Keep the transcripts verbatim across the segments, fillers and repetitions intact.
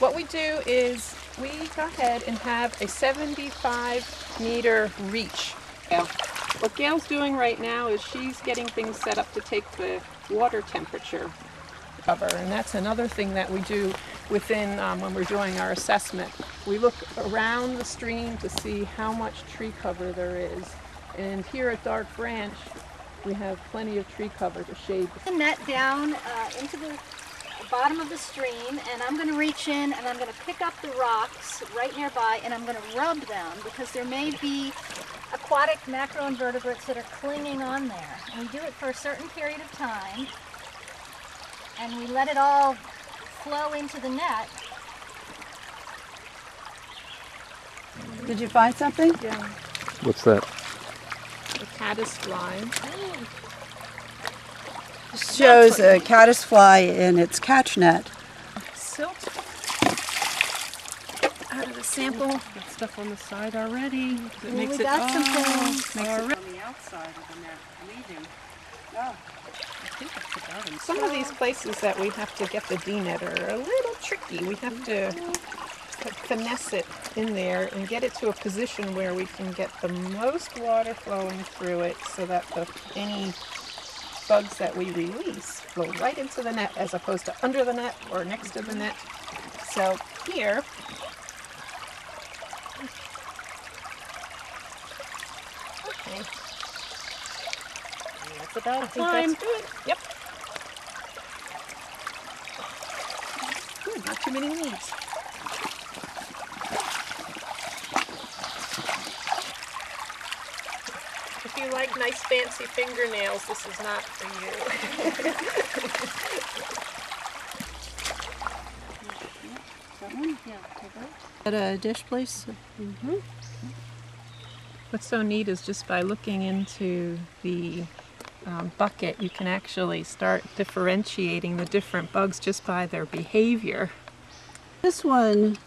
What we do is we go ahead and have a seventy-five meter reach. Yeah. What Gail's doing right now is she's getting things set up to take the water temperature cover, and that's another thing that we do within um, when we're doing our assessment. We look around the stream to see how much tree cover there is, and here at Dark Branch we have plenty of tree cover to shade. The net down uh, into the bottom of the stream, and I'm going to reach in and I'm going to pick up the rocks right nearby, and I'm going to rub them because there may be aquatic macroinvertebrates that are clinging on there. And we do it for a certain period of time, and we let it all flow into the net. Did you find something? Yeah. What's that? A caddisfly. This shows a caddisfly in its catch net. Silt out of the sample. Got stuff on the side already. It well, makes we it got oh, something. Makes it on the outside of the net, leaving. Oh. Some of these places that we have to get the D-net are a little tricky. We have to finesse it in there and get it to a position where we can get the most water flowing through it so that the, any bugs that we release flow right into the net as opposed to under the net or next to the net. So here, okay. That's about it. Time. That's good. Yep. Good. Not too many leaves. If you like nice fancy fingernails, this is not for you. At a dish place. Mm-hmm. What's so neat is just by looking into the Um, bucket, you can actually start differentiating the different bugs just by their behavior. This one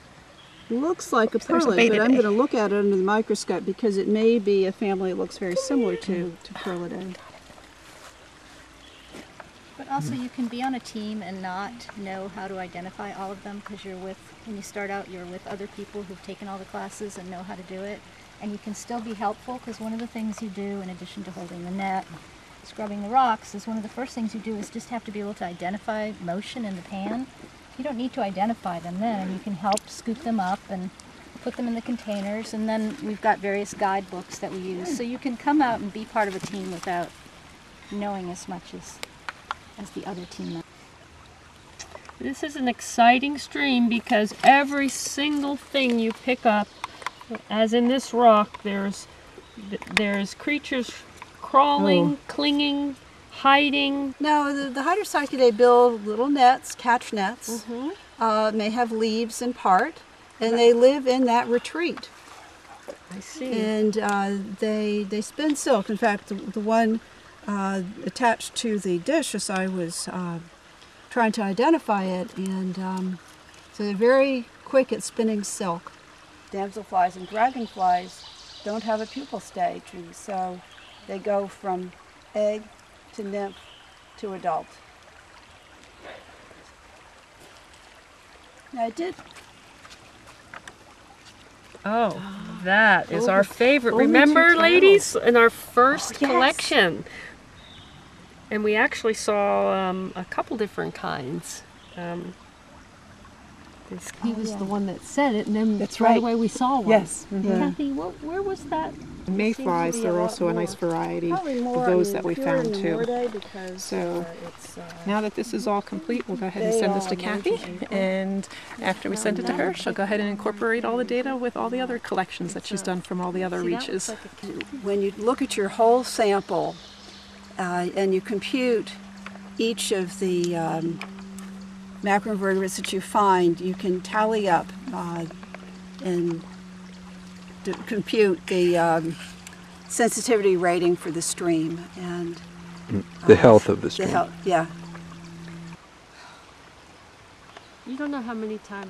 looks like Oops, a perlid, a but I'm going to look at it under the microscope because it may be a family that looks very similar to, to Perlidae. But also you can be on a team and not know how to identify all of them because you're with, when you start out, you're with other people who've taken all the classes and know how to do it. And you can still be helpful because one of the things you do, in addition to holding the net, scrubbing the rocks, is one of the first things you do is just have to be able to identify motion in the pan. You don't need to identify them then, and you can help scoop them up and put them in the containers, and then we've got various guidebooks that we use. So you can come out and be part of a team without knowing as much as, as the other team members. This is an exciting stream because every single thing you pick up, as in this rock, there's, there's creatures crawling, oh. clinging, hiding. Now, the, the Hydropsychidae build little nets, catch nets, mm-hmm. uh, may have leaves in part, and they live in that retreat. I see. And uh, they, they spin silk. In fact, the, the one uh, attached to the dish as I was uh, trying to identify it, and um, so they're very quick at spinning silk. Damselflies and dragonflies don't have a pupal stage, and so they go from egg to nymph to adult. Now I did. Oh, that is oh, our favorite. Remember, ladies, in our first oh, yes. collection. And we actually saw um, a couple different kinds. Um, this he was yeah. the one that said it, and then that's right, right away we saw one. Yes. Mm-hmm. yeah. Kathy, what, where was that? Mayflies, they're also a nice variety of those that we found too. So now that this is all complete, we'll go ahead and send this to Kathy, and after we send it to her, she'll go ahead and incorporate all the data with all the other collections that she's done from all the other reaches. When you look at your whole sample uh, and you compute each of the um, macroinvertebrates that you find, you can tally up uh, and to compute the um, sensitivity rating for the stream and uh, the health of the stream. The health, yeah. You don't know how many times